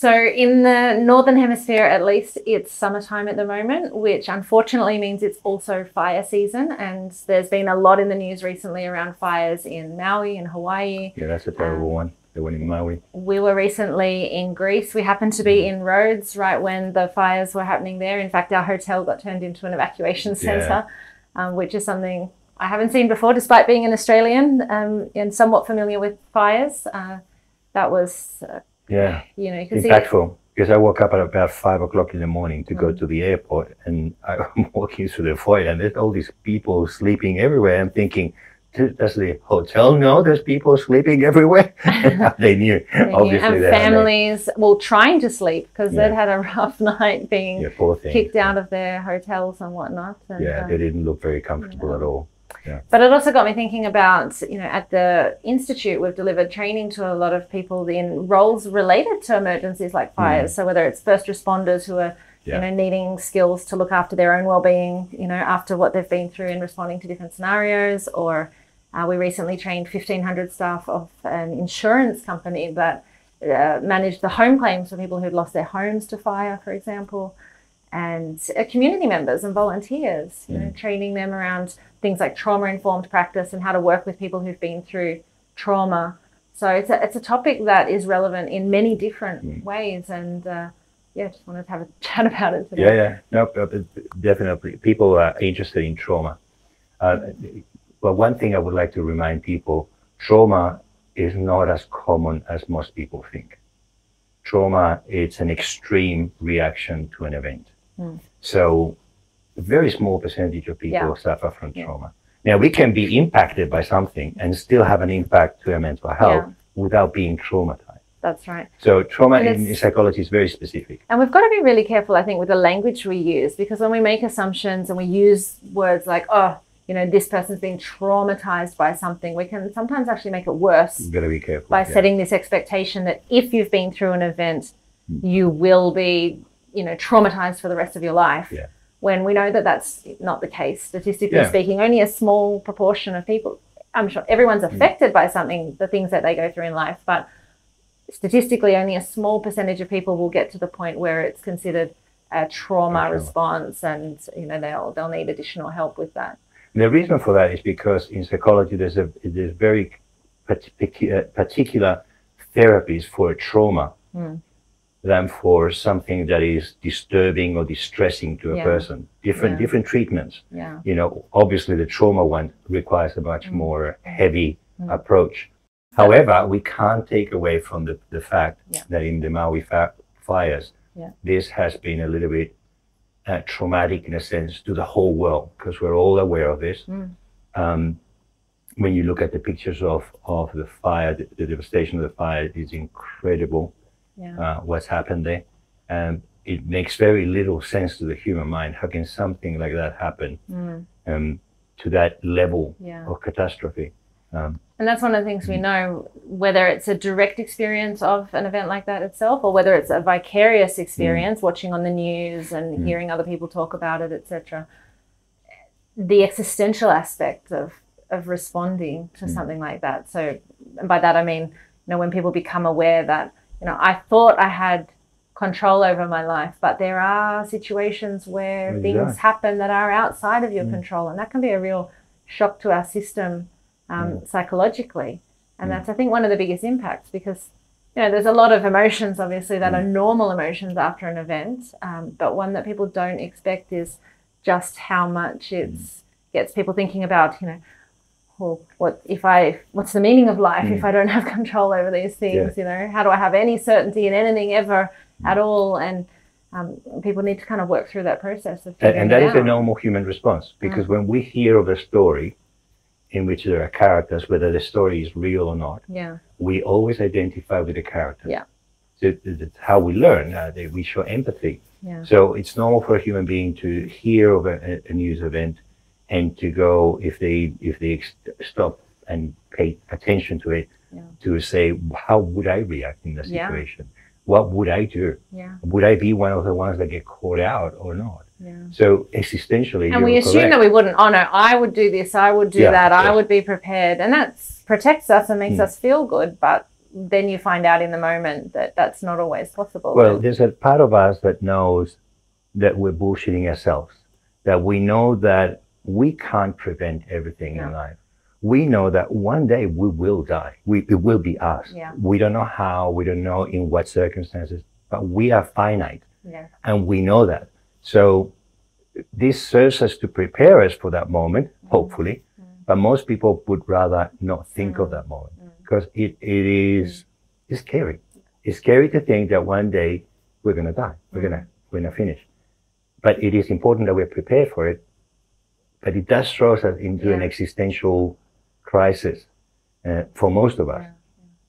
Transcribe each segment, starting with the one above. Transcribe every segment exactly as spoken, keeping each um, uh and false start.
So in the Northern Hemisphere, at least, it's summertime at the moment, which unfortunately means it's also fire season. And there's been a lot in the news recently around fires in Maui and Hawaii. Yeah, that's a terrible um, one. The one in Maui. We were recently in Greece. We happened to be in Rhodes right when the fires were happening there. In fact, our hotel got turned into an evacuation centre, yeah. um, which is something I haven't seen before, despite being an Australian um, and somewhat familiar with fires. Uh, that was... Uh, Yeah, you know, cause impactful, because I woke up at about five o'clock in the morning to mm. go to the airport, and I'm walking through the foyer and there's all these people sleeping everywhere. I'm thinking, does the hotel know there's people sleeping everywhere? They knew, they obviously. Knew. And families, well, trying to sleep, because yeah. they'd had a rough night being yeah, poor thing, kicked yeah. out of their hotels and whatnot. And, yeah, um, they didn't look very comfortable yeah. at all. Yeah. But it also got me thinking about, you know, at the Institute, we've delivered training to a lot of people in roles related to emergencies like fires. Mm. So whether it's first responders who are, yeah. you know, needing skills to look after their own well-being, you know, after what they've been through in responding to different scenarios, or uh, we recently trained fifteen hundred staff of an insurance company that uh, managed the home claims for people who'd lost their homes to fire, for example. And uh, community members and volunteers, you know, mm. training them around things like trauma-informed practice and how to work with people who've been through trauma. So it's a, it's a topic that is relevant in many different mm. ways. And uh, yeah, just wanted to have a chat about it today. Yeah, yeah, no, definitely. People are interested in trauma. Uh, but one thing I would like to remind people, trauma is not as common as most people think. Trauma, it's an extreme reaction to an event. Mm. So a very small percentage of people yeah. suffer from yeah. trauma. Now, we can be impacted by something and still have an impact to our mental health yeah. without being traumatized. That's right. So trauma in psychology is very specific. And we've got to be really careful, I think, with the language we use, because when we make assumptions and we use words like, oh, you know, this person's been traumatized by something, we can sometimes actually make it worse. You've got to be careful. By yeah. setting this expectation that if you've been through an event, mm. you will be, you know, traumatized for the rest of your life. Yeah. When we know that that's not the case, statistically yeah. speaking, only a small proportion of people, I'm sure everyone's affected mm. by something, the things that they go through in life, but statistically only a small percentage of people will get to the point where it's considered a trauma okay. response, and, you know, they'll, they'll need additional help with that. And the reason for that is because in psychology, there's a there's very particular therapies for a trauma mm. than for something that is disturbing or distressing to a yeah. person. Different yeah. different treatments. Yeah. You know, obviously the trauma one requires a much mm. more heavy mm. approach. However, we can't take away from the, the fact yeah. that in the Maui fires, yeah. this has been a little bit Uh, traumatic in a sense to the whole world, because we're all aware of this. Mm. Um, when you look at the pictures of, of the fire, the, the devastation of the fire is incredible, yeah. uh, what's happened there. And it makes very little sense to the human mind. How can something like that happen mm. um, to that level yeah. of catastrophe? Um, and that's one of the things we know, whether it's a direct experience of an event like that itself, or whether it's a vicarious experience, mm. watching on the news and mm. hearing other people talk about it, et cetera. The existential aspect of, of responding to mm. something like that. So, and by that I mean, you know, when people become aware that, you know, I thought I had control over my life, but there are situations where exactly. things happen that are outside of your mm. control, and that can be a real shock to our system. Um, mm. psychologically, and mm. that's, I think, one of the biggest impacts, because, you know, there's a lot of emotions obviously that mm. are normal emotions after an event, um, but one that people don't expect is just how much it mm. gets people thinking about, you know, well, what if I what's the meaning of life mm. if I don't have control over these things, yeah. you know, how do I have any certainty in anything ever mm. at all? And um, people need to kind of work through that process of figuring and that it out. Is a normal human response, because mm. when we hear of a story in which there are characters, whether the story is real or not, yeah. we always identify with the character. Yeah. So that's how we learn, uh, that we show empathy. Yeah. So it's normal for a human being to hear of a, a news event and to go, if they if they stop and pay attention to it, yeah. to say, how would I react in that situation? Yeah. What would I do? Yeah. Would I be one of the ones that get caught out or not? Yeah. So existentially, and we assume correct. That we wouldn't. Oh no, I would do this. I would do yeah, that. Yeah. I would be prepared, and that protects us and makes mm. us feel good. But then you find out in the moment that that's not always possible. Well, there's a part of us that knows that we're bullshitting ourselves, that we know that we can't prevent everything yeah. in life. We know that one day we will die. We, it will be us. Yeah. We don't know how, we don't know in what circumstances, but we are finite. Yeah. And we know that. So this serves us to prepare us for that moment, mm. hopefully. Mm. But most people would rather not think mm. of that moment because mm. it, it is mm. it's scary. It's scary to think that one day we're going to die. We're going to we're going to finish. But it is important that we're prepared for it. But it does throw us into yeah. an existential crisis uh, for most of us,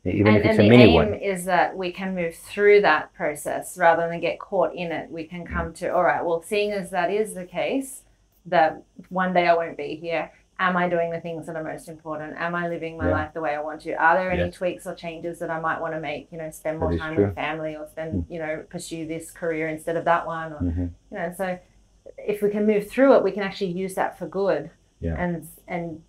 yeah. even and, if it's and a mini one. The aim is that we can move through that process rather than get caught in it. We can come yeah. to, all right, well, seeing as that is the case, that one day I won't be here, am I doing the things that are most important? Am I living my yeah. life the way I want to? Are there any yes. tweaks or changes that I might want to make? You know, spend more time true. with family, or spend, mm. you know, pursue this career instead of that one, or, mm-hmm. you know, so if we can move through it, we can actually use that for good yeah. and, and,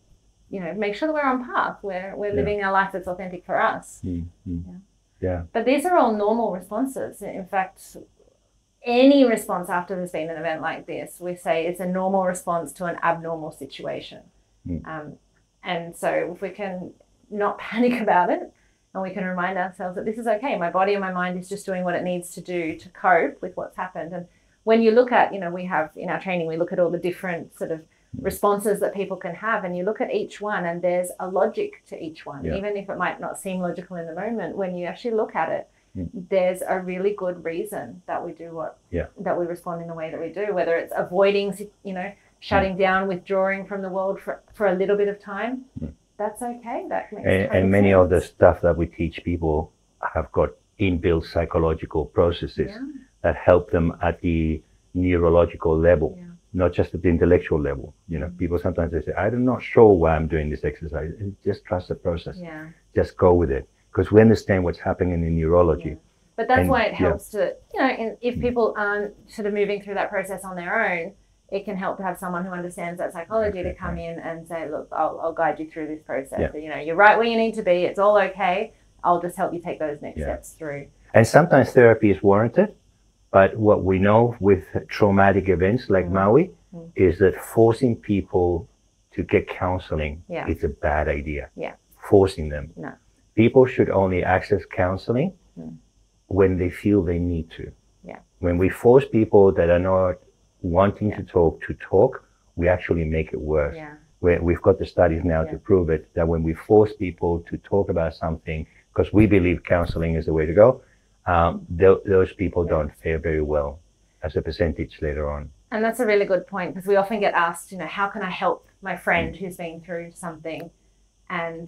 you know, make sure that we're on path, we're, we're yeah. living our life that's authentic for us. Mm-hmm. yeah. yeah. But these are all normal responses. In fact, any response after there's been an event like this, we say it's a normal response to an abnormal situation. Mm. Um, and so if we can not panic about it, and we can remind ourselves that this is okay, my body and my mind is just doing what it needs to do to cope with what's happened. And when you look at, you know, we have in our training, we look at all the different sort of responses that people can have, and you look at each one and there's a logic to each one, yeah. even if it might not seem logical in the moment. When you actually look at it, mm. there's a really good reason that we do what, yeah. that we respond in the way that we do, whether it's avoiding, you know, shutting mm. down, withdrawing from the world for, for a little bit of time. Mm. That's okay. That makes and, and many sense. Of the stuff that we teach people have got inbuilt psychological processes. Yeah. that help them at the neurological level, yeah. not just at the intellectual level. You know, mm-hmm. people sometimes they say, I'm not sure why I'm doing this exercise. Just trust the process. Yeah. Just go with it. Because we understand what's happening in neurology. Yeah. But that's and, why it helps yeah. to, you know, in, if people aren't sort of moving through that process on their own, it can help to have someone who understands that psychology okay. to come in and say, look, I'll, I'll guide you through this process. Yeah. So, you know, you're right where you need to be. It's all okay. I'll just help you take those next yeah. steps through. And sometimes therapy is warranted. But what we know with traumatic events like mm. Maui mm. is that forcing people to get counseling yeah. is a bad idea. Yeah. Forcing them. No. People should only access counseling mm. when they feel they need to. Yeah. When we force people that are not wanting yeah. to talk to talk, we actually make it worse. Yeah. We're, we've got the studies now yeah. to prove it, that when we force people to talk about something, because we believe counseling is the way to go, Um, th those people yeah. don't fare very well as a percentage later on. And that's a really good point, because we often get asked, you know, how can I help my friend mm. who's been through something? And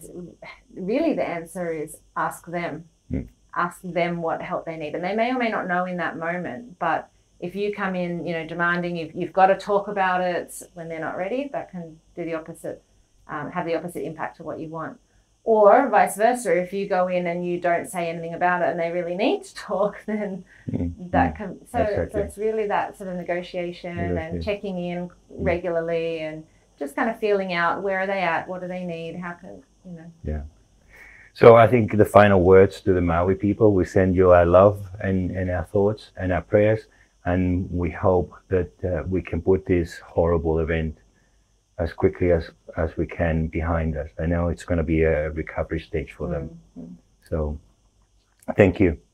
really the answer is ask them. Mm. Ask them what help they need. And they may or may not know in that moment, but if you come in, you know, demanding you've, you've got to talk about it when they're not ready, that can do the opposite, um, have the opposite impact to what you want. Or vice versa, if you go in and you don't say anything about it and they really need to talk, then mm-hmm. that can, so, okay. so it's really that sort of negotiation Negotiate. and checking in regularly and just kind of feeling out, where are they at, what do they need, how can, you know. Yeah. So I think the final words to the Maui people, we send you our love and, and our thoughts and our prayers, and we hope that uh, we can put this horrible event as quickly as as we can behind us. I know it's going to be a recovery stage for them. Mm-hmm. So thank you.